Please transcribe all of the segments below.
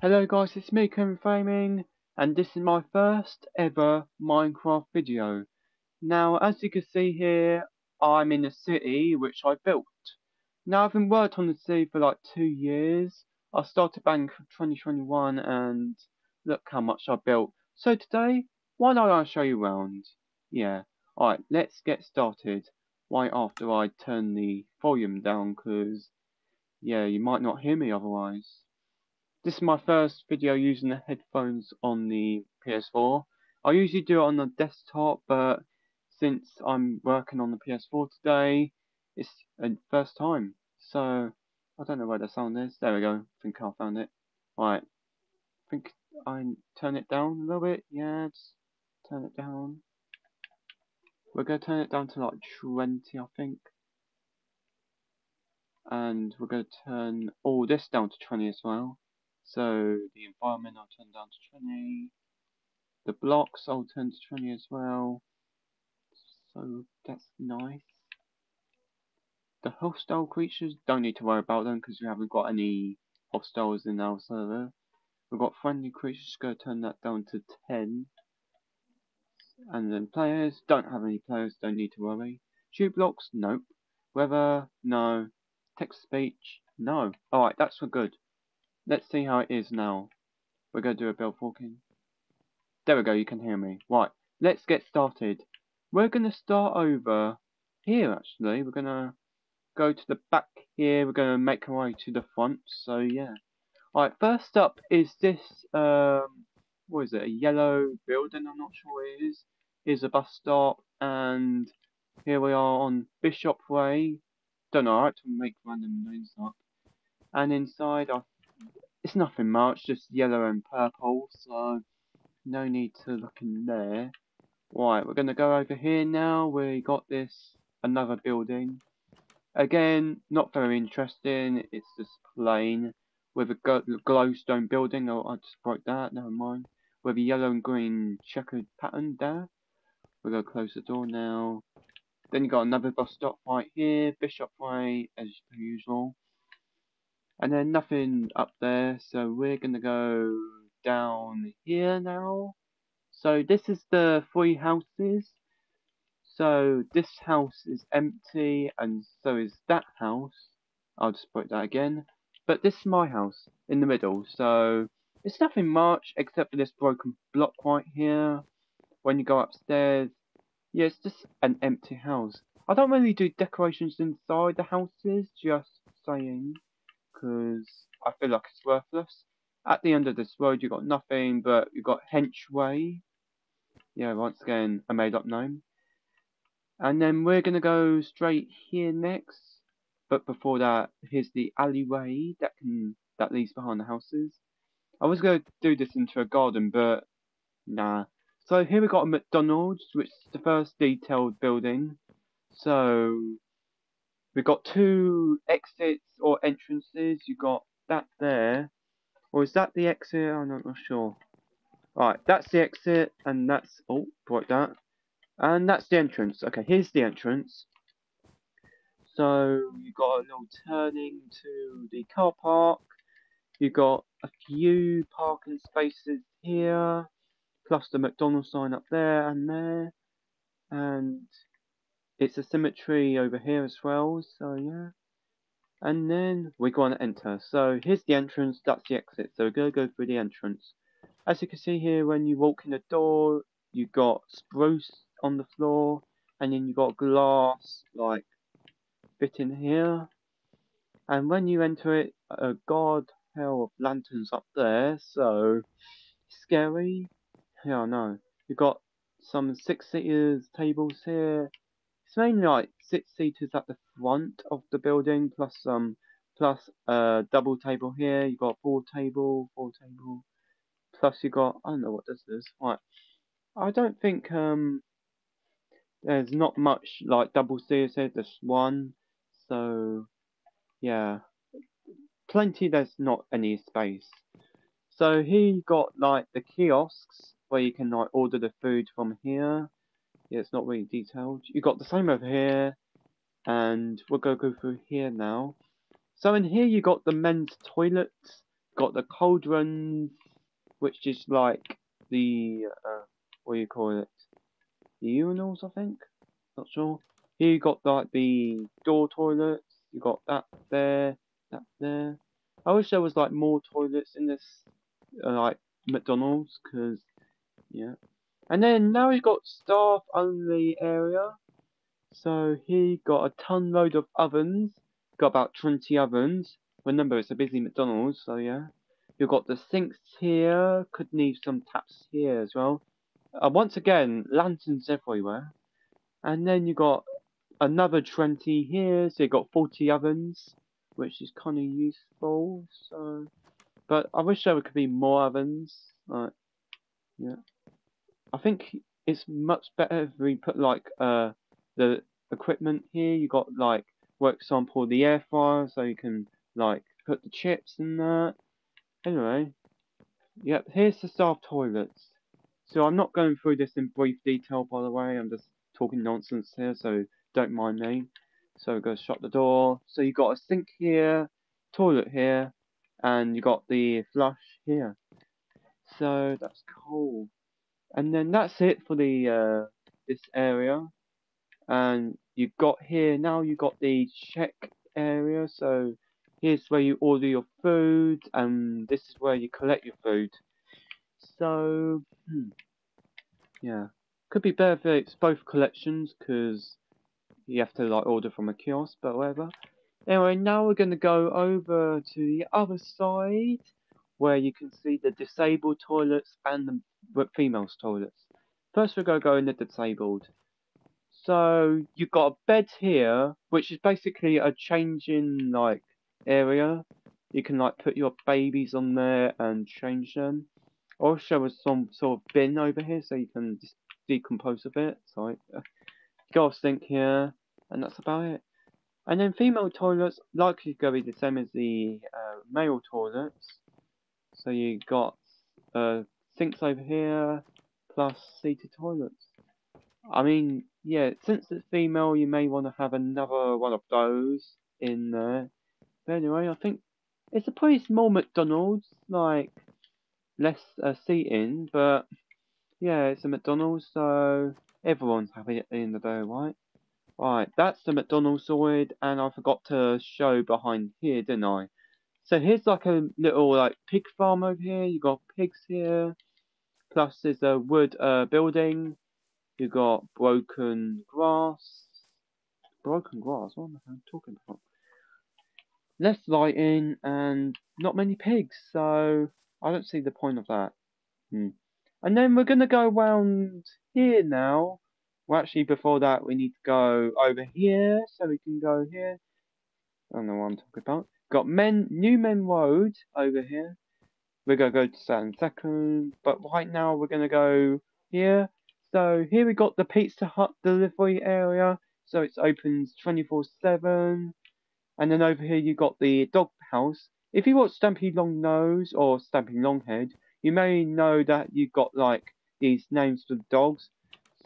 Hello guys, it's me, Game Framing, and this is my first ever Minecraft video. Now, as you can see here, I'm in a city which I built. Now, I've been working on the city for like 2 years. I started back in 2021, and look how much I built. So today, why don't I show you around? Yeah, alright, let's get started. Right after I turn the volume down, because, yeah, you might not hear me otherwise. This is my first video using the headphones on the PS4. I usually do it on the desktop, but since I'm working on the PS4 today, it's the first time. So, I don't know where the sound is. There we go. I think I found it. Alright. I think I turn it down a little bit. Yeah, just turn it down. We're going to turn it down to like 20, I think. And we're going to turn all this down to 20 as well. So the environment I'll turn down to 20. The blocks I'll turn to 20 as well. So that's nice. The hostile creatures, don't need to worry about them because we haven't got any hostiles in our server. We've got friendly creatures, go turn that down to 10. And then players, don't have any players, don't need to worry. Tube blocks, nope. Weather, no. Text speech, no. Alright, that's for good. Let's see how it is now. We're going to do a build walking. There we go, you can hear me. Right, let's get started. We're going to start over here, actually. We're going to go to the back here. We're going to make our way to the front, so yeah. Alright, first up is this, what is it, a yellow building? I'm not sure what it is. Here's a bus stop, and here we are on Bishop Way. Don't know, I have to make random names up. And inside, it's nothing much, just yellow and purple, so no need to look in there. Right, we're going to go over here now. We got this, another building. Again, not very interesting, it's just plain. With a glowstone building, I just broke that, never mind. With a yellow and green checkered pattern there. We're going to close the door now. Then you got another bus stop right here, Bishop Way, as per usual. And then nothing up there, so we're going to go down here now. So this is the three houses. So this house is empty, and so is that house. I'll just put that again. But this is my house, in the middle, so it's nothing much except for this broken block right here. When you go upstairs, yeah, it's just an empty house. I don't really do decorations inside the houses, just saying. Because I feel like it's worthless. At the end of this road you got nothing, but you got Henchway. Yeah, once again a made up name. And then we're gonna go straight here next. But before that, here's the alleyway that leads behind the houses. I was gonna do this into a garden, but nah. So here we got a McDonald's, which is the first detailed building. So we've got two exits or entrances. You got that there. Or is that the exit? I'm not sure. Alright, that's the exit, and that's... oh, like that. And that's the entrance. Okay, here's the entrance. So, you got a little turning to the car park. You got a few parking spaces here. Plus the McDonald's sign up there and there. And... it's a symmetry over here as well, so yeah. And then we're going to enter. So here's the entrance, that's the exit. So we're going to go through the entrance. As you can see here, when you walk in the door, you've got spruce on the floor. And then you've got glass, like, bit in here. And when you enter it, a god hell of lanterns up there, so... scary. Yeah, I know. You've got some six-seaters, tables here. It's mainly like six-seaters at the front of the building, plus double table here. You got four table, plus you got, I don't know what this is. Right, I don't think there's not much like double seaters here. There's one, so yeah, plenty. There's not any space. So here you got like the kiosks where you can like order the food from here. Yeah, it's not really detailed. You got the same over here, and we'll go through here now. So in here you got the men's toilets, got the cauldrons, which is like the what do you call it? The urinals, I think. Not sure. Here you got like the door toilets. You got that there, that there. I wish there was like more toilets in this, like McDonald's, because yeah. And then now you've got staff only area. So here you got a ton load of ovens. Got about 20 ovens. Remember, it's a busy McDonald's, so yeah. You've got the sinks here. Could need some taps here as well. Once again, lanterns everywhere. And then you got another 20 here, so you got 40 ovens, which is kind of useful. So, but I wish there could be more ovens. Like, yeah, I think it's much better if we put like the equipment here. You got like, for example, the air fryer, so you can like put the chips in that. Anyway, yep. Here's the staff toilets. So I'm not going through this in brief detail, by the way. I'm just talking nonsense here, so don't mind me. So we go shut the door. So you got a sink here, toilet here, and you got the flush here. So that's cool. And then that's it for the this area. And you got here now. You got the check area. So here's where you order your food, and this is where you collect your food. So yeah, could be better if it's both collections, because you have to like order from a kiosk, but whatever. Anyway, now we're going to go over to the other side where you can see the disabled toilets and the females toilets. First we're going to go in the disabled. So you've got a bed here, which is basically a changing like area. You can like put your babies on there and change them. Also there's some sort of bin over here so you can just decompose a bit. So got a sink here, and that's about it. And then female toilets likely going to be the same as the male toilets. So you got sinks over here, plus seated toilets. I mean, yeah, since it's female, you may want to have another one of those in there. But anyway, I think it's a pretty small McDonald's, like less seating, but yeah, it's a McDonald's, so everyone's happy at the end of the day, right? Right, that's the McDonald's side, and I forgot to show behind here, didn't I? So here's like a little like pig farm over here. You got pigs here, plus there's a wood building. You got broken grass. Broken grass? What am I talking about? Less lighting and not many pigs, so I don't see the point of that. And then we're going to go around here now. Well, actually, before that, we need to go over here. So we can go here. I don't know what I'm talking about. Got New Men Road over here. We're going to go to that in a second. But right now, we're going to go here. So here we got the Pizza Hut delivery area. So it's opens 24/7. And then over here, you got the dog house. If you watch Stampy Long Nose or Stampy Longhead, you may know that you've got like these names for dogs.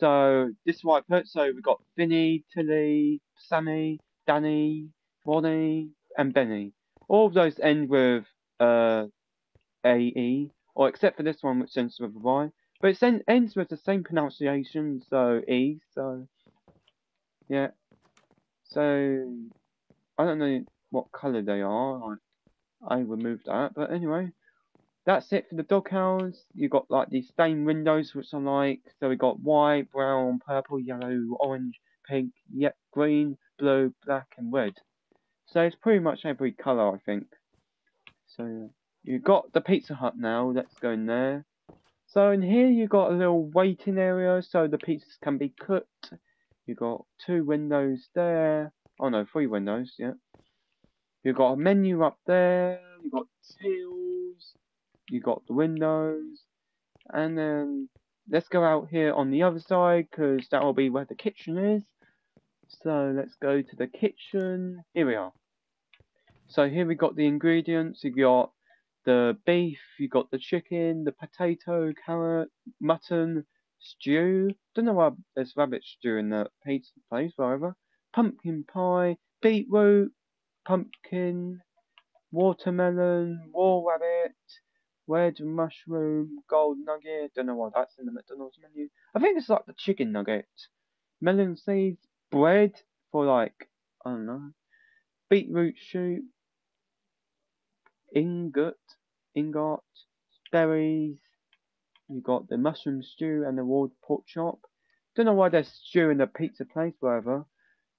So this is what I put. So we've got Vinny, Tilly, Sammy, Danny, Ronnie, and Benny. All of those end with AE, or except for this one, which ends with a Y. But it ends with the same pronunciation, so E. So yeah. So I don't know what colour they are. I removed that, but anyway. That's it for the doghouse. You got like these stained windows, which I like. So we got white, brown, purple, yellow, orange, pink, yep, green, blue, black, and red. So it's pretty much every colour, I think. So you got the Pizza Hut now. Let's go in there. So in here you got a little waiting area, so the pizzas can be cooked. You got two windows there. Oh no, three windows. Yeah. You got a menu up there. You got tills. You got the windows, and then let's go out here on the other side, because that will be where the kitchen is. So let's go to the kitchen. Here we are. So here we got the ingredients. You got the beef, you got the chicken, the potato, carrot, mutton, stew. Don't know why there's rabbit stew in the pizza place, whatever. Pumpkin pie, beetroot, pumpkin, watermelon, wall rabbit, red mushroom, gold nugget. Don't know why that's in the McDonald's menu. I think it's like the chicken nugget. Melon seeds, bread for like, I don't know. Beetroot shoot, ingot, berries. You got the mushroom stew and the walled pork chop. Don't know why they're stewing a pizza place, whatever.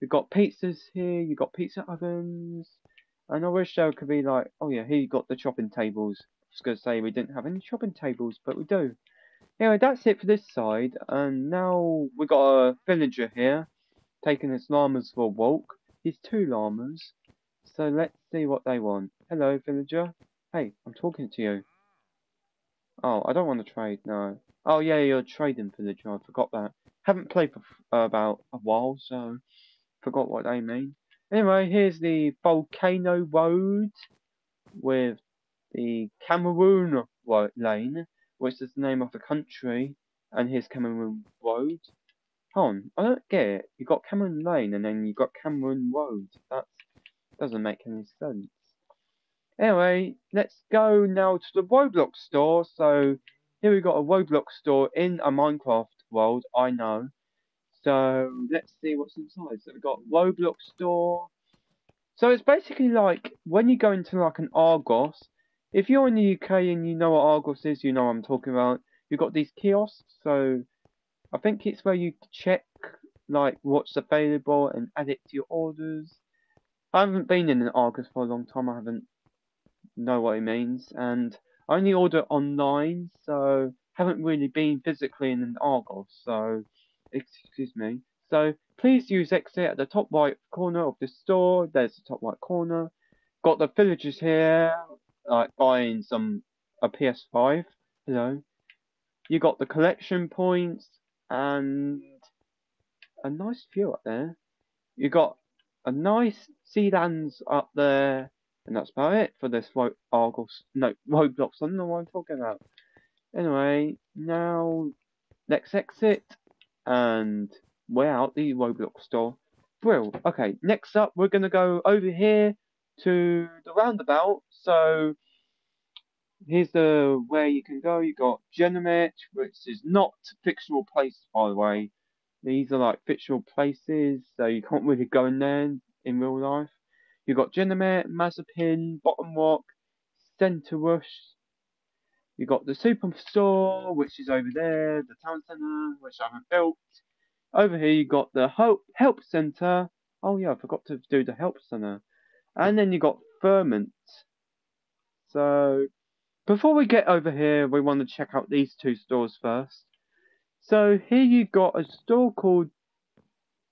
You've got pizzas here, you've got pizza ovens. And I wish there could be like, oh yeah, here you got the chopping tables. I was going to say we didn't have any chopping tables, but we do. Anyway, that's it for this side. And now we got a villager here, taking his llamas for a walk. He's two llamas. So let's see what they want. Hello, villager. Hey, I'm talking to you. Oh, I don't want to trade, no. Oh yeah, you're trading, villager, I forgot that. Haven't played for about a while, so forgot what they mean. Anyway, here's the volcano road with the Cameroon lane, which is the name of the country, and here's Cameroon Road. Hold on, I don't get it. You got Cameroon Lane and then you got Cameroon Road. That doesn't make any sense. Anyway, let's go now to the Roblox store. So here we got a Roblox store in a Minecraft world, I know. So let's see what's inside. So we've got Roblox store. So it's basically like when you go into like an Argos. If you're in the UK and you know what Argos is, you know what I'm talking about. You've got these kiosks. So I think it's where you check like what's available and add it to your orders. I haven't been in an Argos for a long time. I haven't know what it means, and I only order online, so haven't really been physically in an Argos. So excuse me. So please use exit at the top right corner of the store. There's the top right corner. Got the villagers here, like buying a PS5. Hello. You got the collection points and a nice view up there. You got a nice sea lands up there, and that's about it for this Argos. No, Roblox. I don't know what I'm talking about. Anyway, now let's exit. And we're out the Roblox store. Brill. Okay, next up we're gonna go over here to the roundabout. So here's the where you can go. You got Genomit, which is not fictional place, by the way. These are like fictional places, so you can't really go in there in real life. You got Genomit, Mazepin, Bottom Rock, Center Rush. You got the Superstore, which is over there, the Town Centre, which I haven't built. Over here you got the Help Centre. Oh yeah, I forgot to do the Help Centre. And then you got Ferment. So, before we get over here, we want to check out these two stores first. So, here you got a store called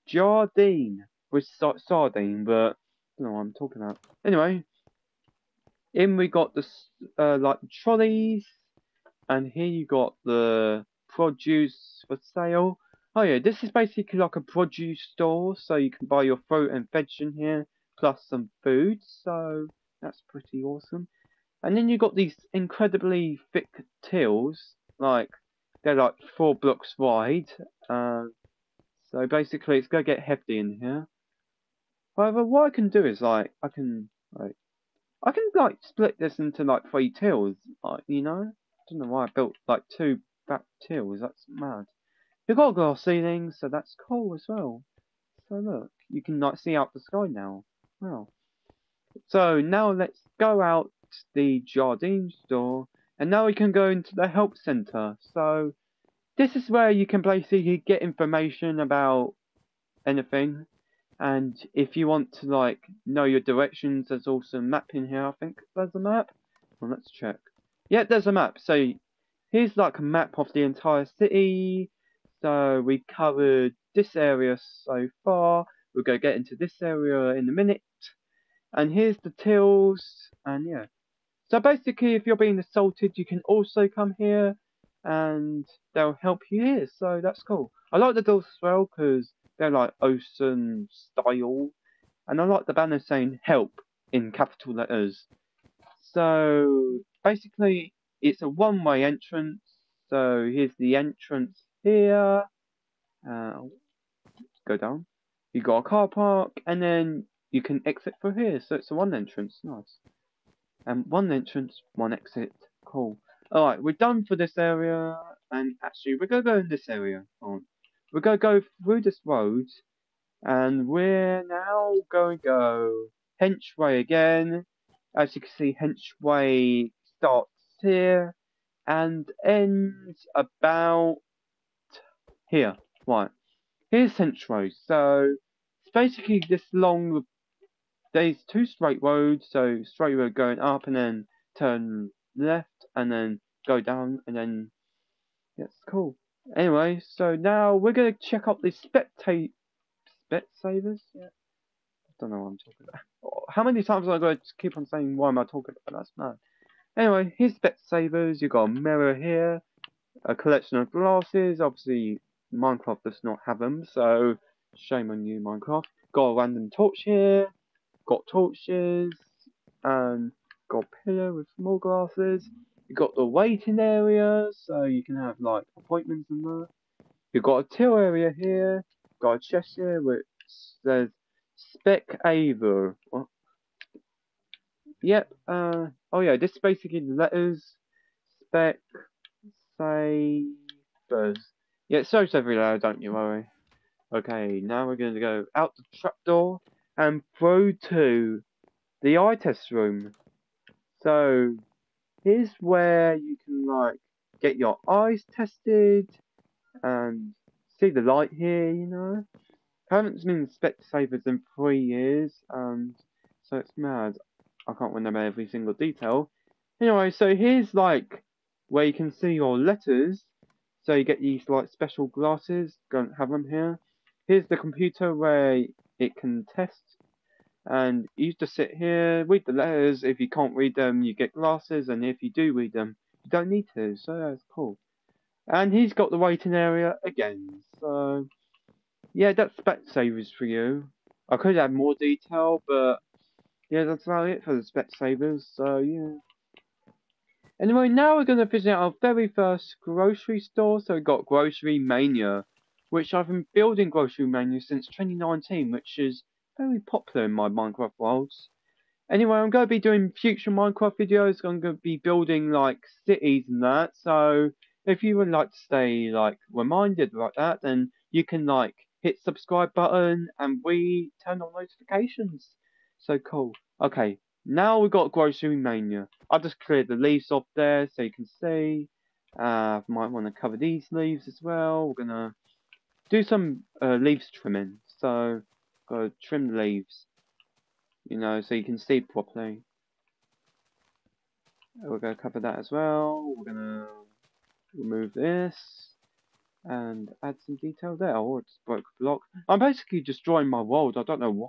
Jardine, which is like sardine, but I don't know what I'm talking about. Anyway. In we got the like trolleys, and here you got the produce for sale. Oh yeah, this is basically like a produce store, so you can buy your fruit and veg in here, plus some food. So that's pretty awesome. And then you got these incredibly thick tills, like they're like 4 blocks wide. So basically, it's gonna get hefty in here. However, what I can do is like I can like split this into like 3 tills, like, you know. I don't know why I built like 2 back tills. That's mad. You've got glass ceilings, so that's cool as well. So look, you can like see out the sky now. Wow. So now let's go out the Jardine store, and now we can go into the Help Center. So this is where you can basically get information about anything. And if you want to like know your directions, there's also a map in here. I think there's a map. Well, let's check. Yeah, there's a map. So here's like a map of the entire city. So we covered this area so far. We're gonna get into this area in a minute. And here's the tills. And yeah. So basically, if you're being assaulted, you can also come here, and they'll help you here. So that's cool. I like the doors as well because they're like ocean style, and I like the banner saying help in capital letters. So basically it's a one-way entrance. So here's the entrance here. Go down. You got a car park, and then you can exit through here. So it's a one entrance. Nice. and one entrance, one exit. Cool. Alright, we're done for this area, and actually we're gonna go in this area. We're gonna go through this road, and we're now gonna go Henchway again. As you can see, Henchway starts here and ends about here. Right, here's Henchway. So it's basically this long, there's two straight roads, so straight road going up and then turn left and then go down and then that's cool. Anyway, so now we're gonna check up the spectators. Yeah. I don't know what I'm talking about. How many times am I going to keep on saying why am I talking about that's mad. Anyway, here's Specsavers. You've got a mirror here, a collection of glasses. Obviously, Minecraft does not have them, so shame on you, Minecraft. Got a random torch here, got torches, and got a pillar with more glasses. You've got the waiting area, so you can have like appointments and that. You've got a till area here, got a chest here, which says Specaver. What? Yep, oh yeah, this is basically the letters, spec, savers. Yeah, it shows every letter, don't you worry. Okay, now we're going to go out the trapdoor and through to the eye test room. So, here's where you can, like, get your eyes tested and see the light here, you know. I haven't been Specsavers in 3 years, so it's mad. I can't remember every single detail. Anyway, so here's like where you can see your letters. So you get these like special glasses. Don't have them here. Here's the computer where it can test. And you just sit here, read the letters. If you can't read them, you get glasses. And if you do read them, you don't need to. So that's cool. And he's got the waiting area again. So yeah, that's Specsavers for you. I could add more detail, but yeah, that's about it for the Specsavers, so yeah. Anyway, now we're going to visit our very first grocery store. So we've got Grocery Mania, which I've been building Grocery Mania since 2019, which is very popular in my Minecraft worlds. Anyway, I'm going to be doing future Minecraft videos. I'm going to be building, like, cities and that. So if you would like to stay, like, reminded like that, then you can, like, hit subscribe button and we turn on notifications. So cool. Okay, now we've got Grocery Mania. I just cleared the leaves off there so you can see. I might want to cover these leaves as well. We're gonna do some leaves trimming. So, gotta trim the leaves, you know, so you can see properly. We're gonna cover that as well. We're gonna remove this and add some detail there. Oh, it's broke a block. I'm basically just drawing my world. I don't know why.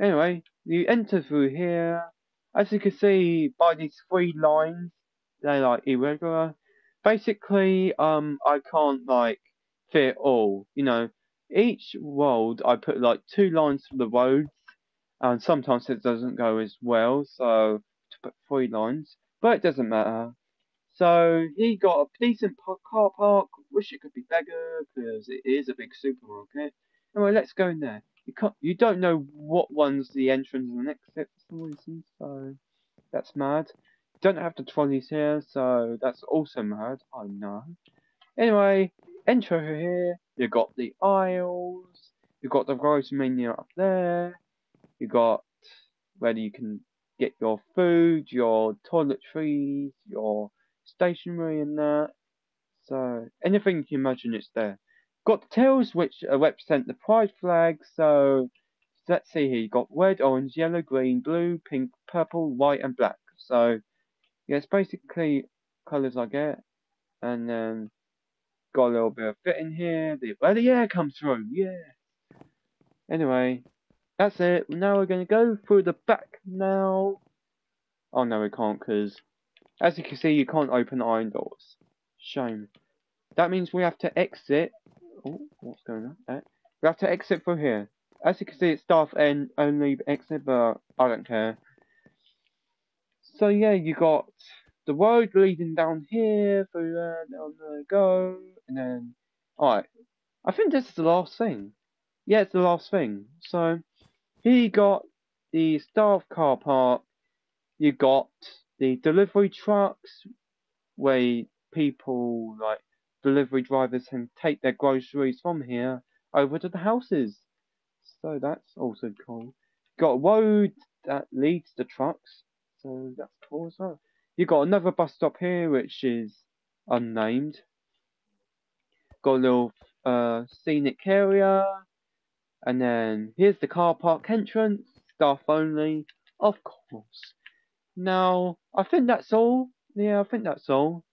Anyway, you enter through here. As you can see by these three lines, they're like irregular. Basically, I can't like fit all. You know, each world I put like two lines for the roads, and sometimes it doesn't go as well. So to put three lines, but it doesn't matter. So he got a decent car park. Wish it could be bigger because it is a big supermarket. Anyway, let's go in there. You don't know what one's the entrance and exit for some reason, so that's mad. Don't have the trolleys here, so that's also mad, I know. Anyway, enter here, you got the aisles, you got the grocery menu up there, you got where you can get your food, your toiletries, your stationery and that. So anything you can imagine it's there. Got the tails which represent the pride flag, so let's see here, you got red, orange, yellow, green, blue, pink, purple, white and black. So yeah, it's basically colours I get, and then got a little bit of fit in here, where the air comes through, yeah. Anyway, that's it. Now we're going to go through the back now. Oh no, we can't because, as you can see, you can't open iron doors. Shame. That means we have to exit. Oh, what's going on there? We have to exit from here. As you can see, it's staff and only exit, but I don't care. So yeah, you got the road leading down here, through there, down there, go, and then, alright. I think this is the last thing. Yeah, it's the last thing. So, here you got the staff car park, you got the delivery trucks where people, like delivery drivers, can take their groceries from here over to the houses. So that's also cool. Got a road that leads the trucks, so that's cool as well. You got another bus stop here which is unnamed. Got a little scenic area, and then here's the car park entrance, staff only, of course. Now I think that's all. Yeah, I think that's all.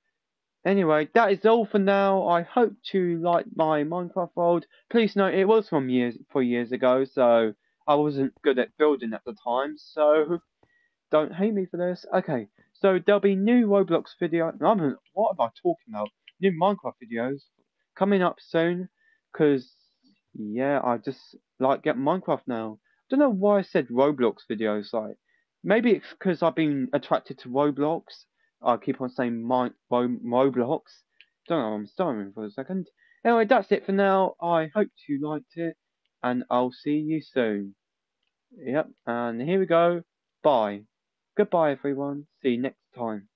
Anyway, that is all for now. I hope you like my Minecraft world. Please note it was from four years ago, so I wasn't good at building at the time, so don't hate me for this. Okay, so there'll be new Roblox videos. What am I talking about? New Minecraft videos coming up soon, because, yeah, I just like getting Minecraft now. Don't know why I said Roblox videos. Like, maybe it's because I've been attracted to Roblox. I keep on saying Roblox. Don't know, I'm stammering for a second. Anyway, that's it for now. I hope you liked it, and I'll see you soon. Yep, and here we go. Bye. Goodbye, everyone. See you next time.